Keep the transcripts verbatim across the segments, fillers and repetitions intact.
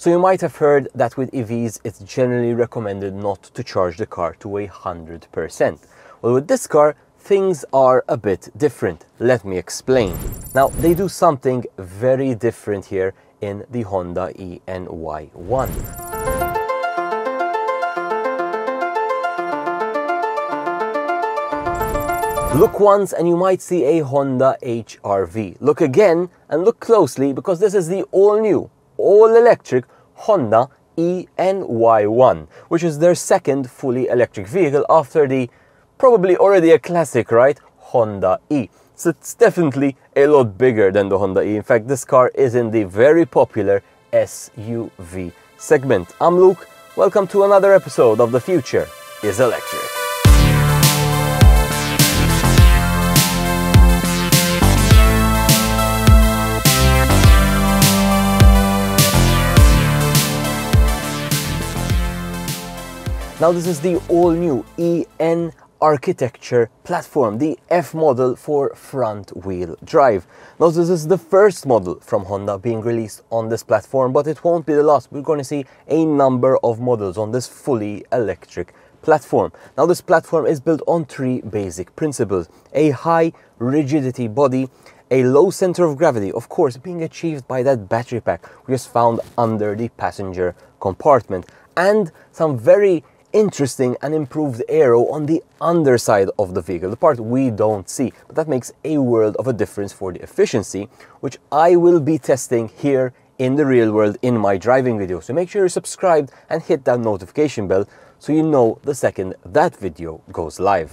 So you might have heard that with E Vs, it's generally recommended not to charge the car to one hundred percent. Well, with this car, things are a bit different. Let me explain. Now, they do something very different here in the Honda e N Y one. Look once and you might see a Honda H R V. Look again and look closely, because this is the all-new, all-electric Honda e N Y one, which is their second fully electric vehicle after the probably already a classic, right, Honda E. So it's definitely a lot bigger than the Honda E. In fact, this car is in the very popular S U V segment. I'm Luke. Welcome to another episode of The Future is Electric. Now, this is the all-new E N architecture platform, the F model for front-wheel drive. Now, this is the first model from Honda being released on this platform, but it won't be the last. We're going to see a number of models on this fully electric platform. Now, this platform is built on three basic principles: a high rigidity body, a low center of gravity, of course, being achieved by that battery pack which is found under the passenger compartment, and some very interesting and improved aero on the underside of the vehicle, the part we don't see, but that makes a world of a difference for the efficiency, which I will be testing here in the real world in my driving video. So make sure you're subscribed and hit that notification bell so you know the second that video goes live.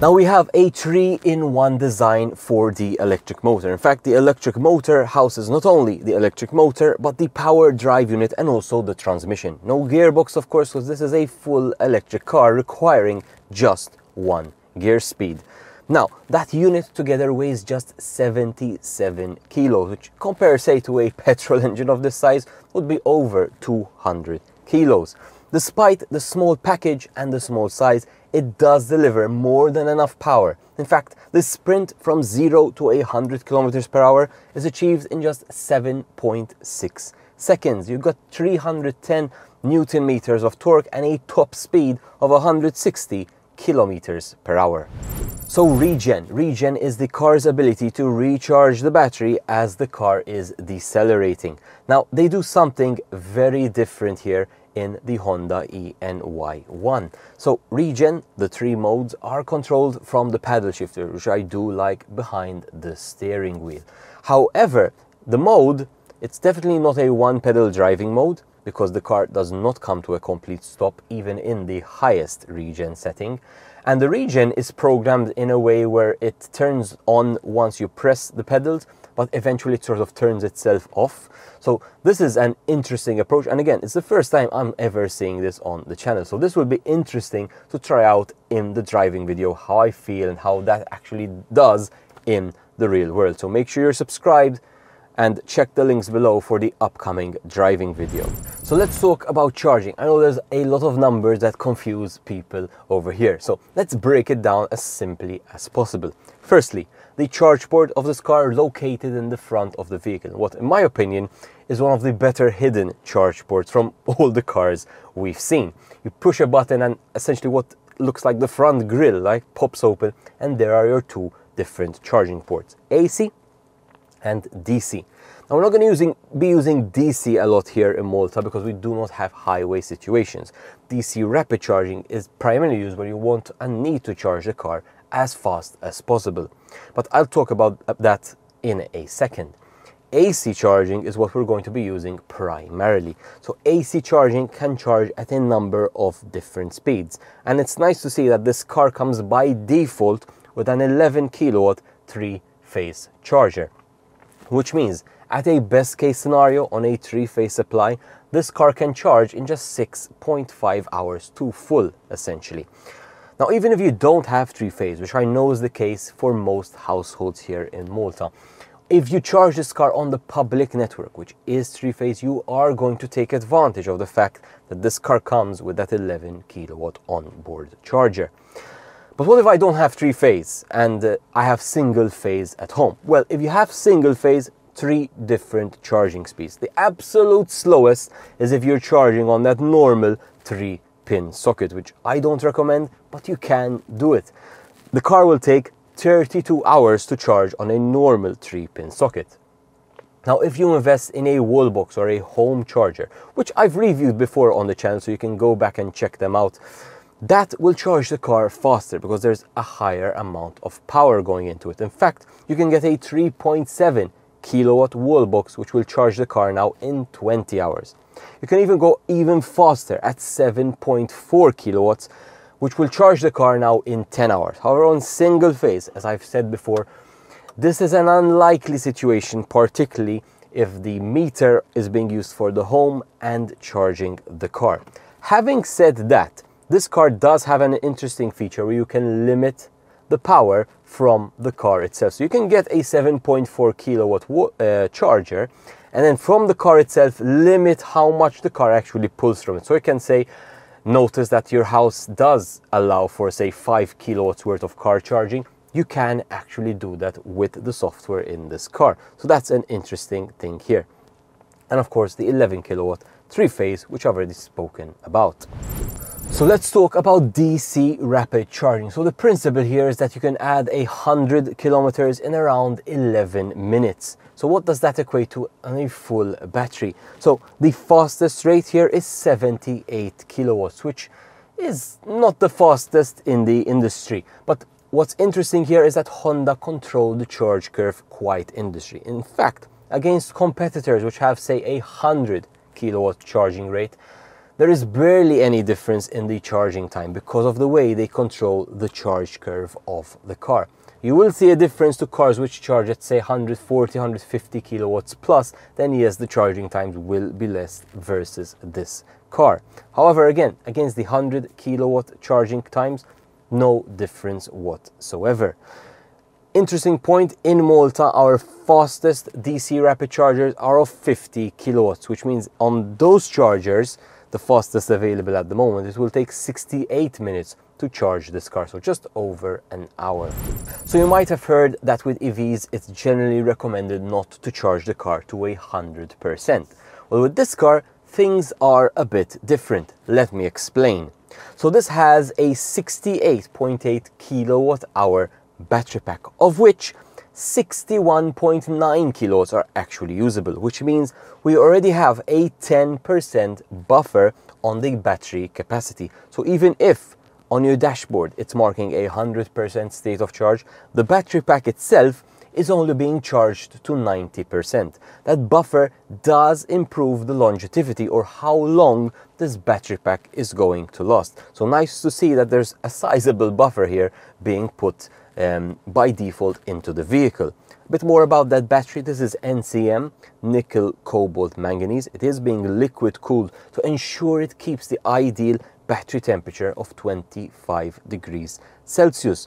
Now, we have a three in one design for the electric motor. In fact, the electric motor houses not only the electric motor, but the power drive unit and also the transmission. No gearbox, of course, because this is a full electric car requiring just one gear speed. Now, that unit together weighs just seventy-seven kilos, which compared, say, to a petrol engine of this size would be over two hundred kilos. Despite the small package and the small size, it does deliver more than enough power. In fact, the sprint from zero to one hundred kilometers per hour is achieved in just seven point six seconds. You've got three hundred ten newton meters of torque and a top speed of one hundred sixty kilometers per hour. So regen. Regen is the car's ability to recharge the battery as the car is decelerating. Now, they do something very different here in the Honda e N Y one. So regen, the three modes, are controlled from the paddle shifter, which I do like behind the steering wheel. However, the mode, it's definitely not a one pedal driving mode, because the car does not come to a complete stop even in the highest regen setting. And the regen is programmed in a way where it turns on once you press the pedals, but eventually it sort of turns itself off. So this is an interesting approach. And again, it's the first time I'm ever seeing this on the channel. So this will be interesting to try out in the driving video, how I feel and how that actually does in the real world. So make sure you're subscribed and check the links below for the upcoming driving video. So let's talk about charging. I know there's a lot of numbers that confuse people over here, so let's break it down as simply as possible. Firstly, the charge port of this car located in the front of the vehicle, what in my opinion is one of the better hidden charge ports from all the cars we've seen. You push a button and essentially what looks like the front grille like pops open, and there are your two different charging ports, A C and D C. Now, we're not going to using, be using D C a lot here in Malta because we do not have highway situations. D C rapid charging is primarily used when you want and need to charge the car as fast as possible. But I'll talk about that in a second. A C charging is what we're going to be using primarily. So A C charging can charge at a number of different speeds. And it's nice to see that this car comes by default with an eleven kilowatt three-phase charger, which means at a best case scenario on a three-phase supply, this car can charge in just six point five hours to full, essentially. Now, even if you don't have three-phase, which I know is the case for most households here in Malta, if you charge this car on the public network, which is three-phase, you are going to take advantage of the fact that this car comes with that eleven kilowatt onboard charger. But what if I don't have three-phase and uh, I have single-phase at home? Well, if you have single-phase, three different charging speeds. The absolute slowest is if you're charging on that normal three pin socket, which I don't recommend, but you can do it. The car will take thirty-two hours to charge on a normal three pin socket. Now, if you invest in a wall box or a home charger, which I've reviewed before on the channel, so you can go back and check them out, that will charge the car faster because there's a higher amount of power going into it. In fact, you can get a three point seven kilowatt wall box, which will charge the car now in twenty hours. You can even go even faster at seven point four kilowatts, which will charge the car now in ten hours. However, on single phase, as I've said before, this is an unlikely situation, particularly if the meter is being used for the home and charging the car. Having said that, this car does have an interesting feature where you can limit the power from the car itself. So you can get a seven point four kilowatt uh, charger, and then from the car itself, limit how much the car actually pulls from it. So you can say, notice that your house does allow for, say, five kilowatts worth of car charging. You can actually do that with the software in this car. So that's an interesting thing here. And of course, the eleven kilowatt three-phase, which I've already spoken about. So let's talk about D C rapid charging. So the principle here is that you can add a hundred kilometers in around eleven minutes. So what does that equate to on a full battery? So the fastest rate here is seventy-eight kilowatts, which is not the fastest in the industry. But what's interesting here is that Honda controlled the charge curve quite industry. In fact, against competitors which have, say, a hundred kilowatt charging rate, there is barely any difference in the charging time because of the way they control the charge curve of the car. You will see a difference to cars which charge at, say, one hundred forty, one hundred fifty kilowatts plus, then yes, the charging times will be less versus this car. However, again, against the one hundred kilowatt charging times, no difference whatsoever. Interesting point, in Malta, our fastest D C rapid chargers are of fifty kilowatts, which means on those chargers, the fastest available at the moment, it will take sixty-eight minutes to charge this car, so just over an hour. So you might have heard that with E Vs, it's generally recommended not to charge the car to one hundred percent. Well, with this car, things are a bit different. Let me explain. So this has a sixty-eight point eight kilowatt hour battery pack, of which sixty-one point nine kilowatts are actually usable, which means we already have a ten percent buffer on the battery capacity. So even if on your dashboard it's marking a one hundred percent state of charge, the battery pack itself is only being charged to ninety percent. That buffer does improve the longevity, or how long this battery pack is going to last. So nice to see that there's a sizable buffer here being put Um, by default into the vehicle. A bit more about that battery. This is N C M, nickel cobalt manganese. It is being liquid cooled to ensure it keeps the ideal battery temperature of twenty-five degrees Celsius.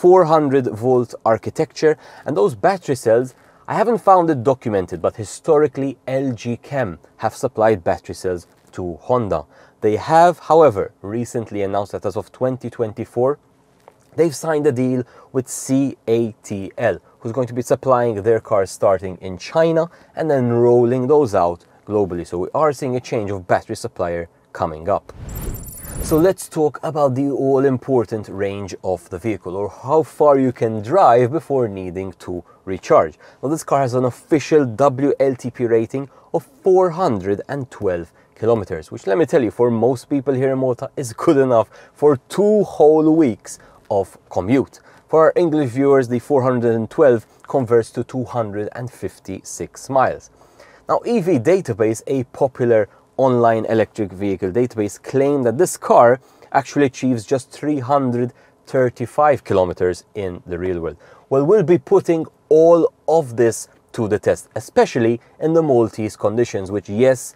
four hundred volt architecture, and those battery cells, I haven't found it documented, but historically L G Chem have supplied battery cells to Honda. They have, however, recently announced that as of twenty twenty-four, they've signed a deal with C A T L, who's going to be supplying their cars starting in China and then rolling those out globally. So we are seeing a change of battery supplier coming up. So let's talk about the all-important range of the vehicle, or how far you can drive before needing to recharge. Now, this car has an official W L T P rating of four hundred twelve kilometers, which, let me tell you, for most people here in Malta is good enough for two whole weeks of commute. For our English viewers, the four hundred twelve converts to two hundred fifty-six miles. Now, E V Database, a popular online electric vehicle database, claimed that this car actually achieves just three hundred thirty-five kilometers in the real world. Well, we'll be putting all of this to the test, especially in the Maltese conditions, which, yes,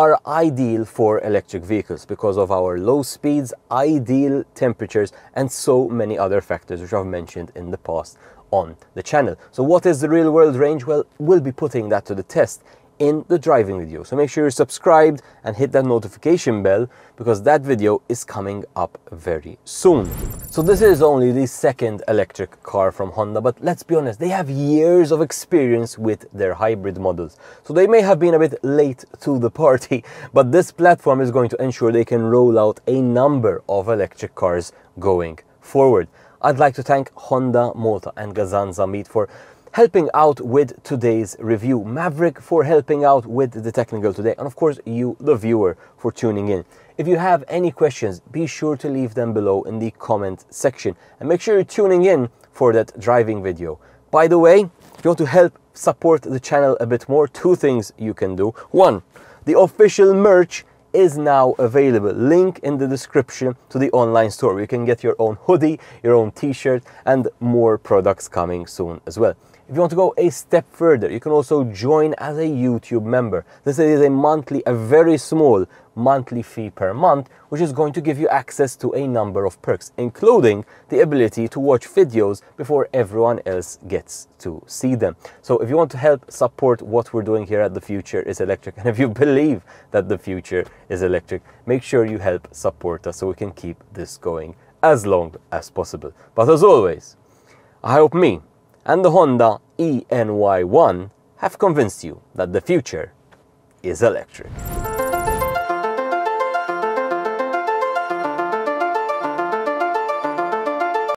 are ideal for electric vehicles because of our low speeds, ideal temperatures, and so many other factors which I've mentioned in the past on the channel. So what is the real world range? Well, we'll be putting that to the test in the driving video. So make sure you're subscribed and hit that notification bell because that video is coming up very soon. So this is only the second electric car from Honda, but let's be honest, they have years of experience with their hybrid models. So they may have been a bit late to the party, but this platform is going to ensure they can roll out a number of electric cars going forward. I'd like to thank Honda, Malta and GasanZammit for helping out with today's review, Mavric for helping out with the technical today, and of course you, the viewer, for tuning in. If you have any questions, be sure to leave them below in the comment section, and make sure you're tuning in for that driving video. By the way, if you want to help support the channel a bit more, two things you can do. One, the official merch is now available. Link in the description to the online store where you can get your own hoodie, your own t-shirt, and more products coming soon as well. If you want to go a step further, you can also join as a YouTube member. This is a monthly, a very small monthly fee per month, which is going to give you access to a number of perks, including the ability to watch videos before everyone else gets to see them. So if you want to help support what we're doing here at The Future is Electric, and if you believe that the future is electric, make sure you help support us so we can keep this going as long as possible. But as always, I hope me and the Honda E N Y one have convinced you that the future is electric.